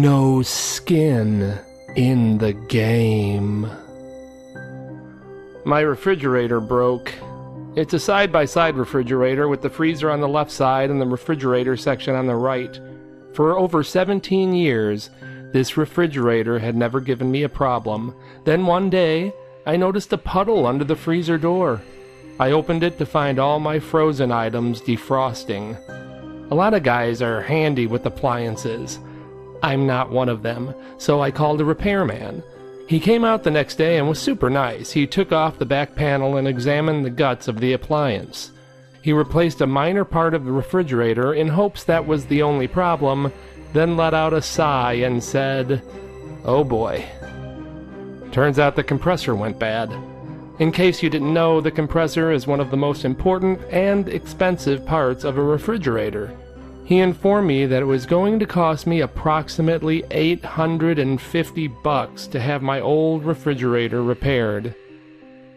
no skin in the game. My refrigerator broke. It's a side-by-side refrigerator with the freezer on the left side and the refrigerator section on the right. For over 17 years, this refrigerator had never given me a problem. Then one day, I noticed a puddle under the freezer door. I opened it to find all my frozen items defrosting. A lot of guys are handy with appliances. I'm not one of them, so I called a repairman. He came out the next day and was super nice. He took off the back panel and examined the guts of the appliance. He replaced a minor part of the refrigerator in hopes that was the only problem, then let out a sigh and said, "Oh boy." Turns out the compressor went bad. In case you didn't know, the compressor is one of the most important and expensive parts of a refrigerator. He informed me that it was going to cost me approximately $850 to have my old refrigerator repaired.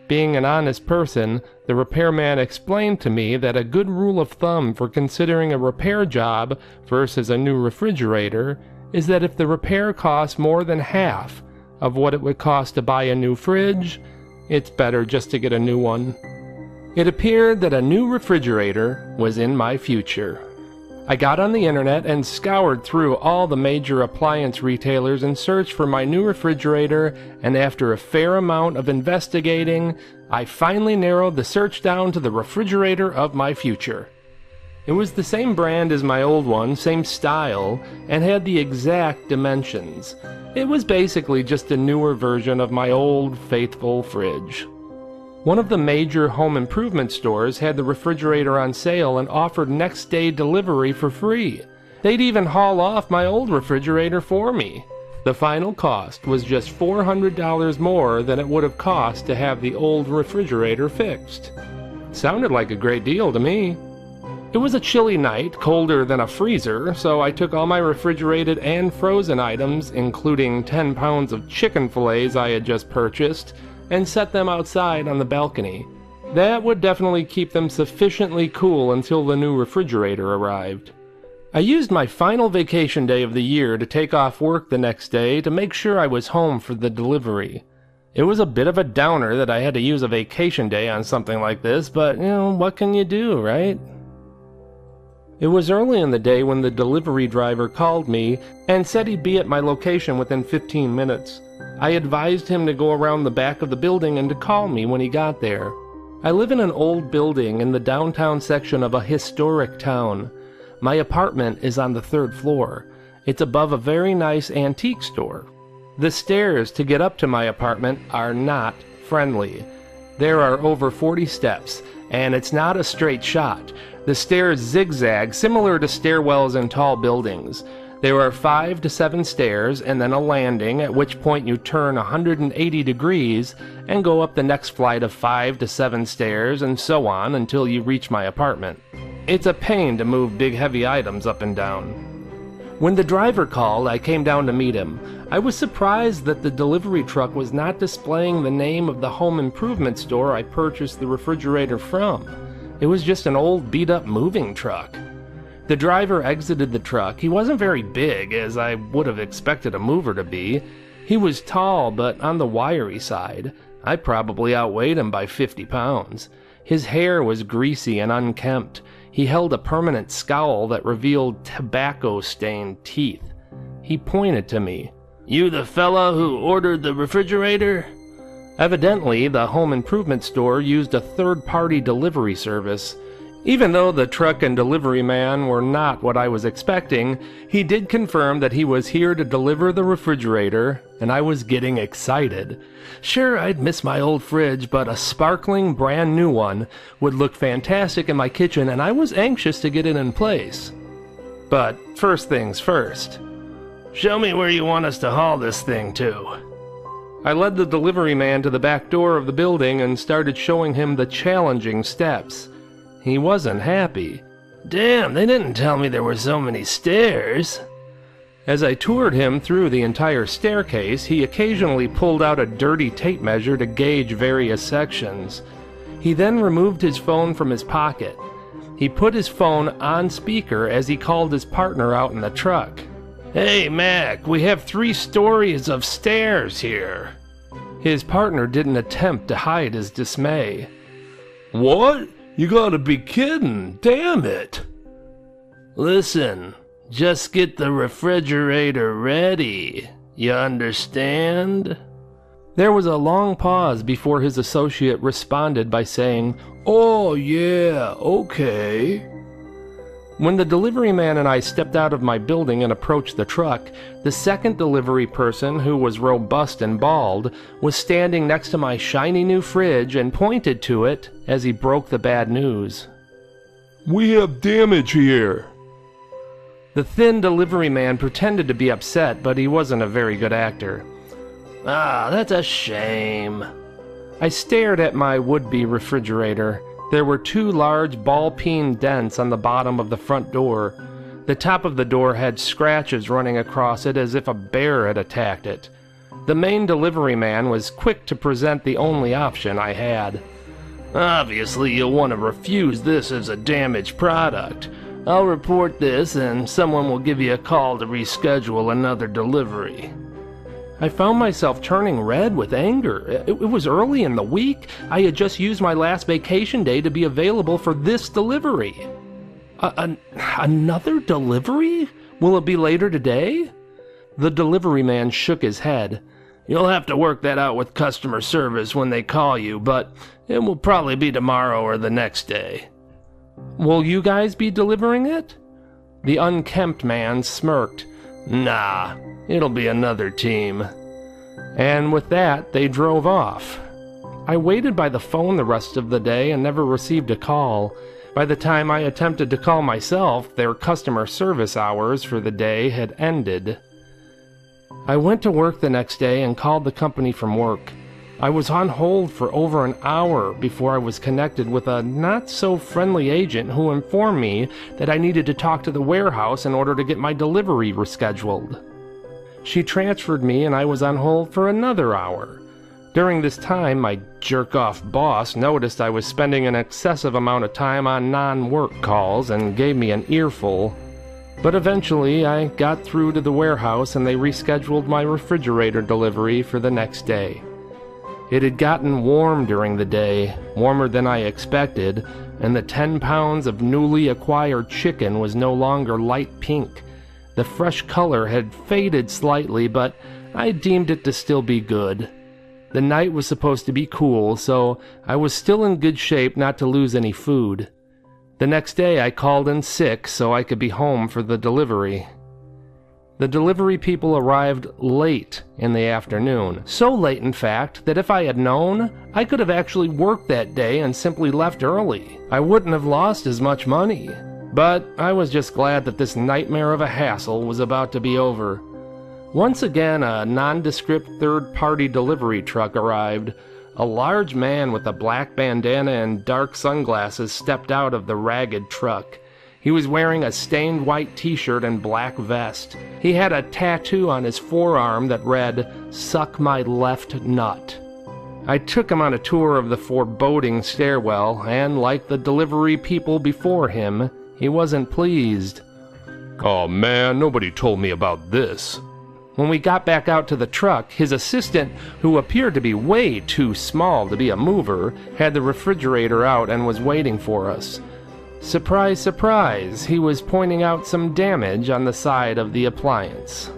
Being an honest person, the repairman explained to me that a good rule of thumb for considering a repair job versus a new refrigerator is that if the repair costs more than half of what it would cost to buy a new fridge, it's better just to get a new one. It appeared that a new refrigerator was in my future. I got on the internet and scoured through all the major appliance retailers and searched for my new refrigerator, and after a fair amount of investigating, I finally narrowed the search down to the refrigerator of my future. It was the same brand as my old one, same style, and had the exact dimensions. It was basically just a newer version of my old faithful fridge. One of the major home improvement stores had the refrigerator on sale and offered next-day delivery for free. They'd even haul off my old refrigerator for me. The final cost was just $400 more than it would have cost to have the old refrigerator fixed. Sounded like a great deal to me. It was a chilly night, colder than a freezer, so I took all my refrigerated and frozen items, including 10 pounds of chicken fillets I had just purchased, and set them outside on the balcony. That would definitely keep them sufficiently cool until the new refrigerator arrived. I used my final vacation day of the year to take off work the next day to make sure I was home for the delivery. It was a bit of a downer that I had to use a vacation day on something like this, but you know, what can you do, right? It was early in the day when the delivery driver called me and said he'd be at my location within 15 minutes. I advised him to go around the back of the building and to call me when he got there. I live in an old building in the downtown section of a historic town. My apartment is on the third floor. It's above a very nice antique store. The stairs to get up to my apartment are not friendly. There are over 40 steps, and it's not a straight shot. The stairs zigzag, similar to stairwells in tall buildings. There are 5 to 7 stairs and then a landing, at which point you turn 180 degrees and go up the next flight of 5 to 7 stairs and so on until you reach my apartment. It's a pain to move big heavy items up and down. When the driver called, I came down to meet him. I was surprised that the delivery truck was not displaying the name of the home improvement store I purchased the refrigerator from. It was just an old beat-up moving truck. The driver exited the truck. He wasn't very big, as I would have expected a mover to be. He was tall, but on the wiry side. I probably outweighed him by 50 pounds. His hair was greasy and unkempt. He held a permanent scowl that revealed tobacco-stained teeth. He pointed to me. "You the fella who ordered the refrigerator?" Evidently, the home improvement store used a third-party delivery service. Even though the truck and delivery man were not what I was expecting, he did confirm that he was here to deliver the refrigerator, and I was getting excited. Sure, I'd miss my old fridge, but a sparkling brand new one would look fantastic in my kitchen, and I was anxious to get it in place. But first things first. "Show me where you want us to haul this thing to." I led the delivery man to the back door of the building and started showing him the challenging steps. He wasn't happy. "Damn, they didn't tell me there were so many stairs." As I toured him through the entire staircase, he occasionally pulled out a dirty tape measure to gauge various sections. He then removed his phone from his pocket. He put his phone on speaker as he called his partner out in the truck. Hey, Mac, we have 3 stories of stairs here. His partner didn't attempt to hide his dismay. What? You gotta be kidding, damn it. Listen, just get the refrigerator ready, you understand? There was a long pause before his associate responded by saying, Oh yeah, okay. When the delivery man and I stepped out of my building and approached the truck, the second delivery person, who was robust and bald, was standing next to my shiny new fridge and pointed to it as he broke the bad news. We have damage here. The thin delivery man pretended to be upset, but he wasn't a very good actor. Ah, that's a shame. I stared at my would-be refrigerator. There were 2 large ball-peen dents on the bottom of the front door. The top of the door had scratches running across it as if a bear had attacked it. The main delivery man was quick to present the only option I had. Obviously, you'll want to refuse this as a damaged product. I'll report this and someone will give you a call to reschedule another delivery. I found myself turning red with anger. It was early in the week. I had just used my last vacation day to be available for this delivery. Another delivery? Will it be later today? The delivery man shook his head. You'll have to work that out with customer service when they call you, but it will probably be tomorrow or the next day. Will you guys be delivering it? The unkempt man smirked. Nah, it'll be another team. And with that, they drove off. I waited by the phone the rest of the day and never received a call. By the time I attempted to call myself, their customer service hours for the day had ended. I went to work the next day and called the company from work. I was on hold for over an hour before I was connected with a not-so-friendly agent who informed me that I needed to talk to the warehouse in order to get my delivery rescheduled. She transferred me and I was on hold for another hour. During this time, my jerk-off boss noticed I was spending an excessive amount of time on non-work calls and gave me an earful. But eventually, I got through to the warehouse and they rescheduled my refrigerator delivery for the next day. It had gotten warm during the day, warmer than I expected, and the 10 pounds of newly acquired chicken was no longer light pink. The fresh color had faded slightly, but I deemed it to still be good. The night was supposed to be cool, so I was still in good shape not to lose any food. The next day I called in sick so I could be home for the delivery. The delivery people arrived late in the afternoon. So late, in fact, that if I had known, I could have actually worked that day and simply left early. I wouldn't have lost as much money. But I was just glad that this nightmare of a hassle was about to be over. Once again, a nondescript third-party delivery truck arrived. A large man with a black bandana and dark sunglasses stepped out of the ragged truck. He was wearing a stained white t-shirt and black vest. He had a tattoo on his forearm that read, Suck my left nut. I took him on a tour of the foreboding stairwell, and like the delivery people before him, he wasn't pleased. Oh man, nobody told me about this. When we got back out to the truck, his assistant, who appeared to be way too small to be a mover, had the refrigerator out and was waiting for us. Surprise, surprise, he was pointing out some damage on the side of the appliance.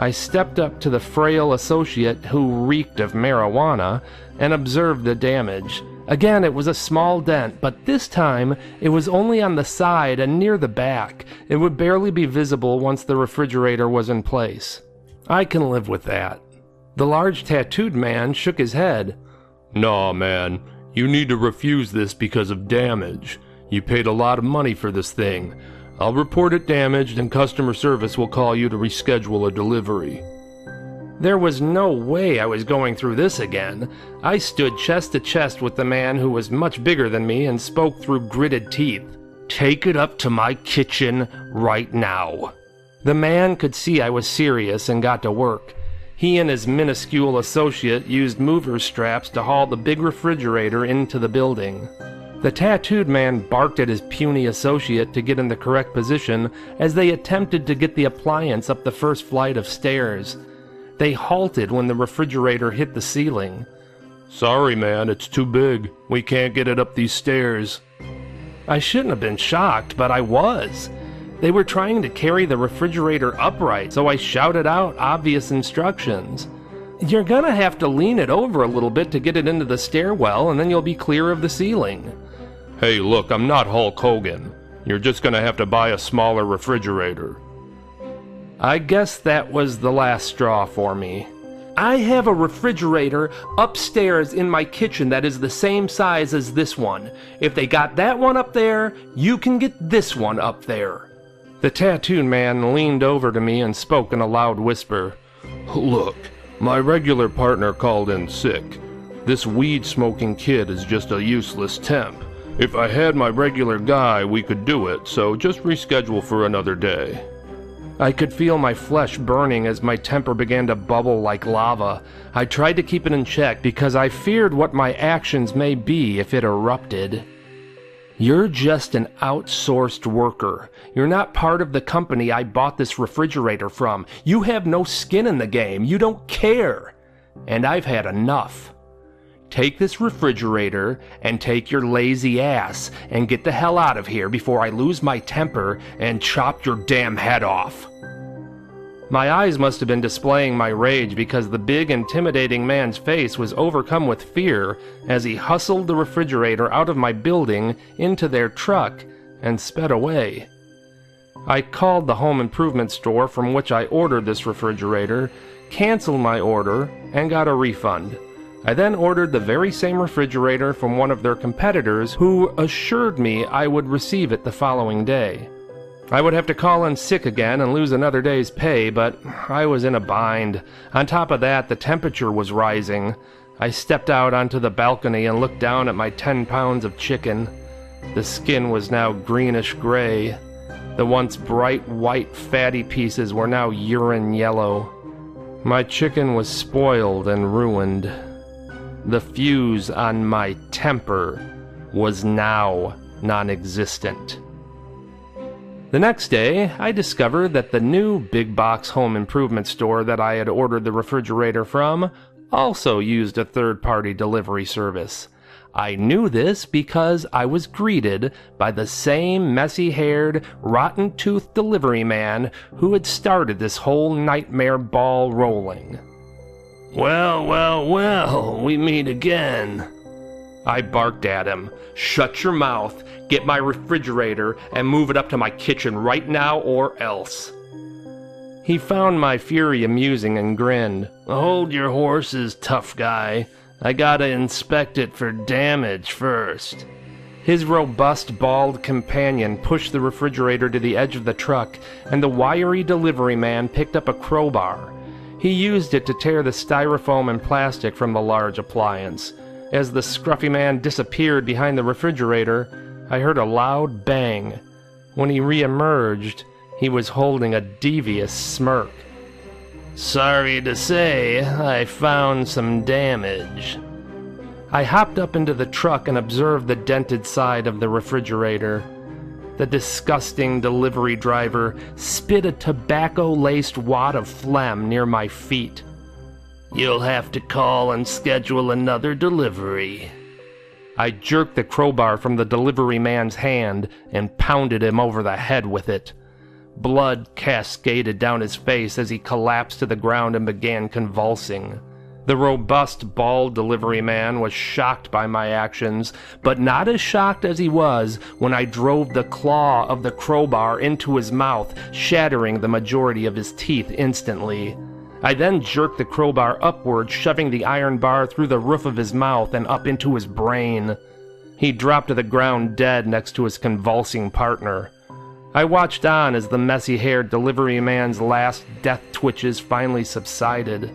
I stepped up to the frail associate who reeked of marijuana and observed the damage. Again, it was a small dent, but this time it was only on the side and near the back. It would barely be visible once the refrigerator was in place. I can live with that. The large tattooed man shook his head. Nah, man, you need to refuse this because of damage. You paid a lot of money for this thing. I'll report it damaged and customer service will call you to reschedule a delivery. There was no way I was going through this again. I stood chest to chest with the man who was much bigger than me and spoke through gritted teeth. Take it up to my kitchen right now. The man could see I was serious and got to work. He and his minuscule associate used mover straps to haul the big refrigerator into the building. The tattooed man barked at his puny associate to get in the correct position as they attempted to get the appliance up the first flight of stairs. They halted when the refrigerator hit the ceiling. "Sorry, man, it's too big. We can't get it up these stairs." I shouldn't have been shocked, but I was. They were trying to carry the refrigerator upright, so I shouted out obvious instructions. "You're gonna have to lean it over a little bit to get it into the stairwell, and then you'll be clear of the ceiling." "Hey, look, I'm not Hulk Hogan. You're just gonna have to buy a smaller refrigerator." I guess that was the last straw for me. I have a refrigerator upstairs in my kitchen that is the same size as this one. If they got that one up there, you can get this one up there. The tattooed man leaned over to me and spoke in a loud whisper. "Look, my regular partner called in sick. This weed-smoking kid is just a useless temp. If I had my regular guy, we could do it, so just reschedule for another day." I could feel my flesh burning as my temper began to bubble like lava. I tried to keep it in check because I feared what my actions may be if it erupted. "You're just an outsourced worker. You're not part of the company I bought this refrigerator from. You have no skin in the game. You don't care. And I've had enough. Take this refrigerator and take your lazy ass and get the hell out of here before I lose my temper and chop your damn head off." My eyes must have been displaying my rage because the big, intimidating man's face was overcome with fear as he hustled the refrigerator out of my building into their truck and sped away. I called the home improvement store from which I ordered this refrigerator, canceled my order, and got a refund. I then ordered the very same refrigerator from one of their competitors, who assured me I would receive it the following day. I would have to call in sick again and lose another day's pay, but I was in a bind. On top of that, the temperature was rising. I stepped out onto the balcony and looked down at my 10 pounds of chicken. The skin was now greenish-gray. The once bright white fatty pieces were now urine yellow. My chicken was spoiled and ruined. The fuse on my temper was now non-existent. The next day, I discovered that the new big box home improvement store that I had ordered the refrigerator from also used a third-party delivery service. I knew this because I was greeted by the same messy-haired, rotten-toothed delivery man who had started this whole nightmare ball rolling. "Well, well, well, we meet again." I barked at him. "Shut your mouth, get my refrigerator, and move it up to my kitchen right now or else." He found my fury amusing and grinned. "Hold your horses, tough guy. I gotta inspect it for damage first." His robust, bald companion pushed the refrigerator to the edge of the truck, and the wiry delivery man picked up a crowbar. He used it to tear the styrofoam and plastic from the large appliance. As the scruffy man disappeared behind the refrigerator, I heard a loud bang. When he re-emerged, he was holding a devious smirk. "Sorry to say, I found some damage." I hopped up into the truck and observed the dented side of the refrigerator. The disgusting delivery driver spit a tobacco-laced wad of phlegm near my feet. "You'll have to call and schedule another delivery." I jerked the crowbar from the delivery man's hand and pounded him over the head with it. Blood cascaded down his face as he collapsed to the ground and began convulsing. The robust, bald delivery man was shocked by my actions, but not as shocked as he was when I drove the claw of the crowbar into his mouth, shattering the majority of his teeth instantly. I then jerked the crowbar upward, shoving the iron bar through the roof of his mouth and up into his brain. He dropped to the ground dead next to his convulsing partner. I watched on as the messy-haired delivery man's last death twitches finally subsided.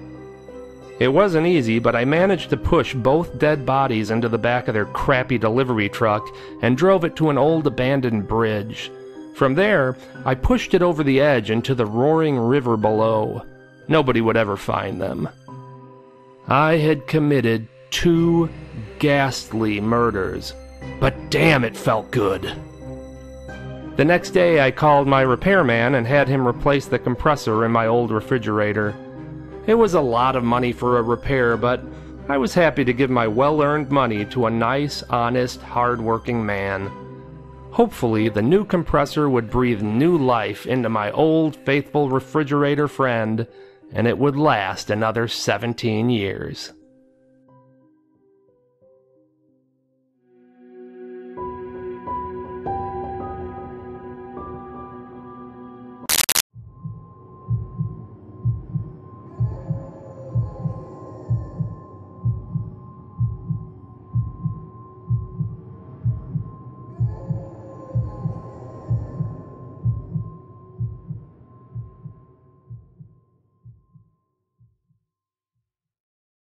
It wasn't easy, but I managed to push both dead bodies into the back of their crappy delivery truck and drove it to an old abandoned bridge. From there, I pushed it over the edge into the roaring river below. Nobody would ever find them. I had committed two ghastly murders, But damn, it felt good. The next day, I called my repairman and had him replace the compressor in my old refrigerator. It was a lot of money for a repair, but I was happy to give my well-earned money to a nice, honest, hard-working man. Hopefully, the new compressor would breathe new life into my old, faithful refrigerator friend, and it would last another 17 years.